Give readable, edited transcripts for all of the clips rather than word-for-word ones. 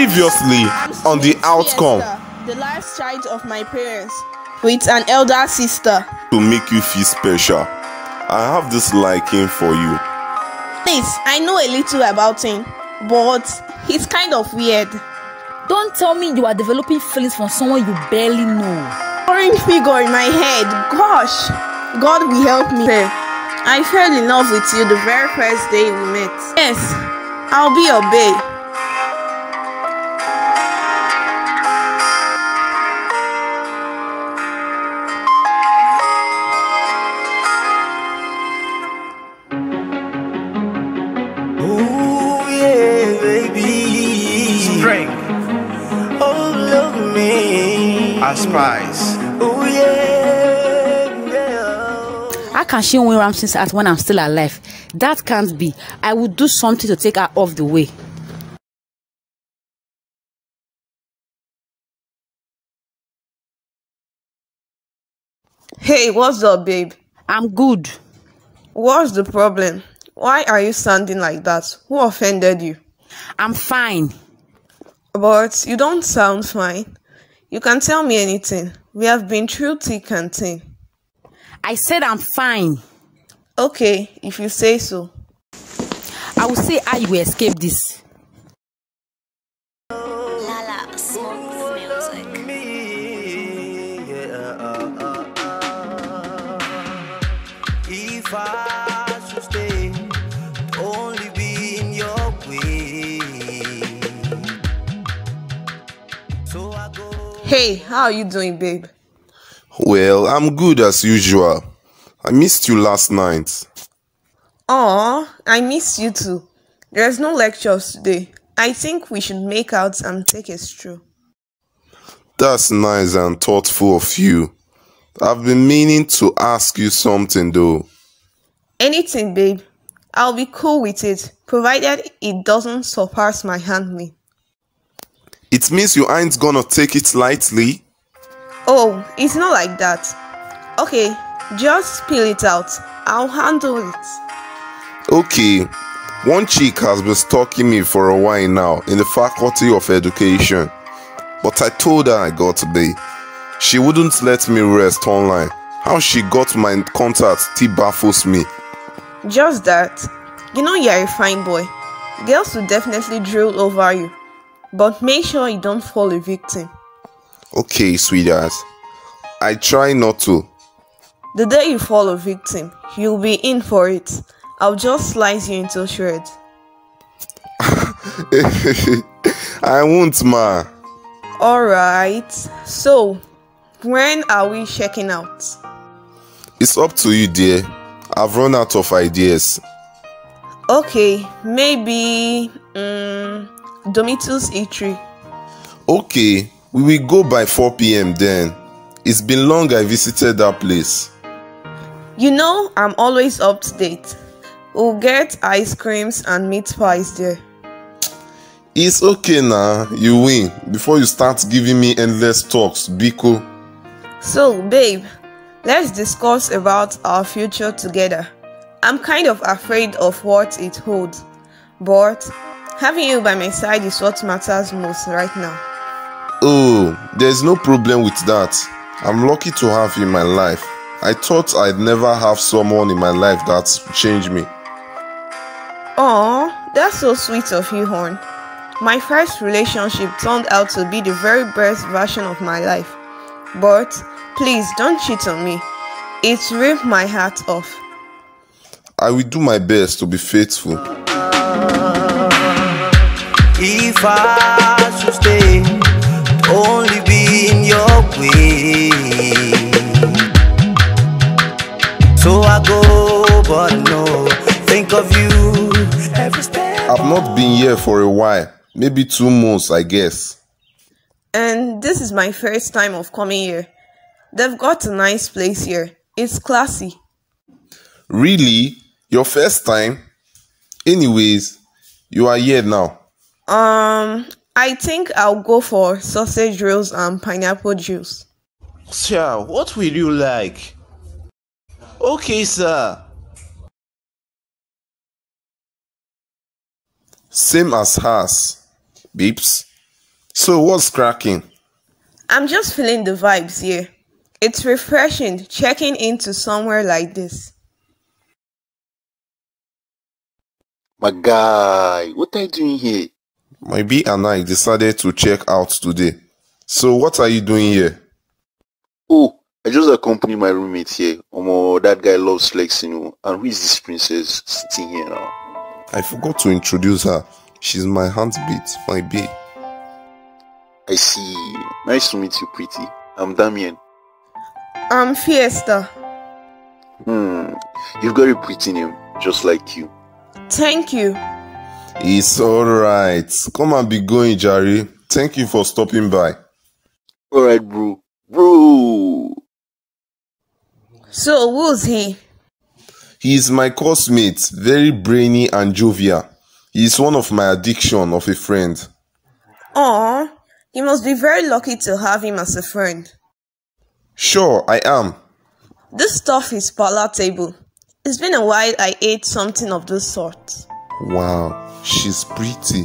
Previously on The Outcome. Fiesta, the life's child of my parents, with an elder sister. To make you feel special, I have this liking for you. Please, I know a little about him, but he's kind of weird. Don't tell me you are developing feelings for someone you barely know. Orange figure in my head, gosh. God will help me. I fell in love with you the very first day we met. Yes, I'll be your babe. Spice. Oh yeah. How can she win around since at when I'm still alive? That can't be. I will do something to take her off the way. Hey, what's up, babe? I'm good. What's the problem? Why are you sounding like that? Who offended you? I'm fine. But you don't sound fine. You can tell me anything. We have been through thick and thin. I said I'm fine. Okay, if you say so. I will say how you will escape this. Lala smokes music. If I should stay, only be in your way. So I go. Hey, how are you doing, babe? Well, I'm good as usual. I missed you last night. Aww, I missed you too. There's no lectures today. I think we should make out and take a stroll. That's nice and thoughtful of you. I've been meaning to ask you something though. Anything, babe. I'll be cool with it, provided it doesn't surpass my handling. It means you ain't gonna take it lightly. Oh, it's not like that. Okay, just spill it out. I'll handle it. Okay, one chick has been stalking me for a while now in the Faculty of Education. But I told her I got today. She wouldn't let me rest online. How she got my contact still baffles me. Just that. You know you're a fine boy. Girls will definitely drool over you. But make sure you don't fall a victim. Okay, sweetheart. I try not to. The day you fall a victim, you'll be in for it. I'll just slice you into shreds. I won't, ma. Alright. So, when are we checking out? It's up to you, dear. I've run out of ideas. Okay, maybe... Domito's E3. Okay, we will go by 4 p.m. then. It's been long I visited that place. You know, I'm always up to date. We'll get ice creams and meat pies there. It's okay now, you win. Before you start giving me endless talks, Biko. So, babe, let's discuss about our future together. I'm kind of afraid of what it holds, but... having you by my side is what matters most right now. Oh, there's no problem with that. I'm lucky to have you in my life. I thought I'd never have someone in my life that's changed me. Aw, that's so sweet of you, Horn. My first relationship turned out to be the very best version of my life. But please don't cheat on me. It's ripped my heart off. I will do my best to be faithful. If I should stay, only be in your way. So I go, but no, think of you every step. I've not been here for a while, maybe 2 months, I guess. And this is my first time of coming here. They've got a nice place here. It's classy. Really? Your first time? Anyways, you are here now. I think I'll go for sausage rolls and pineapple juice. Sir, what will you like? Okay, sir. Same as hers, babes. So what's cracking? I'm just feeling the vibes here. It's refreshing checking into somewhere like this. My guy, what are you doing here? My B and I decided to check out today. So what are you doing here? Oh, I just accompanied my roommate here. That guy loves flexing. And who is this princess sitting here now? I forgot to introduce her. She's my handbeat, my B. I see. Nice to meet you, pretty. I'm Damien. I'm Fiesta. You've got a pretty name, just like you. Thank you. It's alright. Come and be going, Jerry. Thank you for stopping by. Alright, bro. Bro! So, who's he? He's my coursemate. Very brainy and jovial. He's one of my addiction of a friend. Aww. You must be very lucky to have him as a friend. Sure, I am. This stuff is palatable. It's been a while I ate something of this sort. Wow, she's pretty.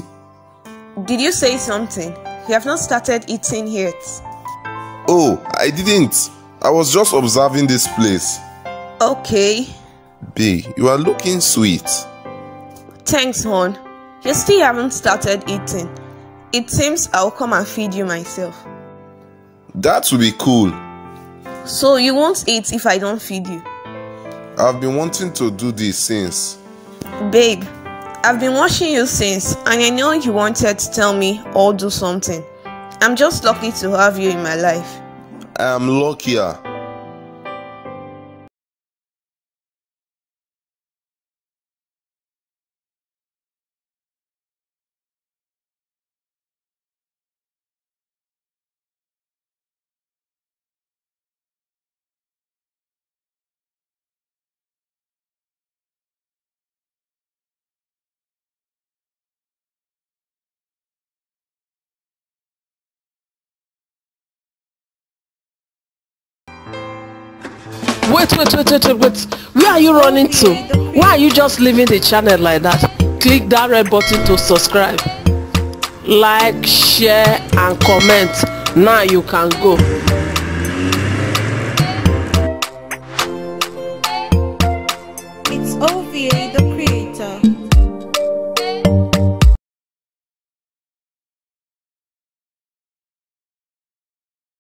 Did you say something? You have not started eating yet. Oh, I didn't. I was just observing this place. Okay. Bae, you are looking sweet. Thanks, hon. You still haven't started eating. It seems I'll come and feed you myself. That will be cool. So you won't eat if I don't feed you? I've been wanting to do this since. Babe, I've been watching you since and I know you wanted to tell me or do something. I'm just lucky to have you in my life. I am luckier. Wait. Where are you running to? Why are you just leaving the channel like that? Click that red button to subscribe. Like, share and comment. Now you can go.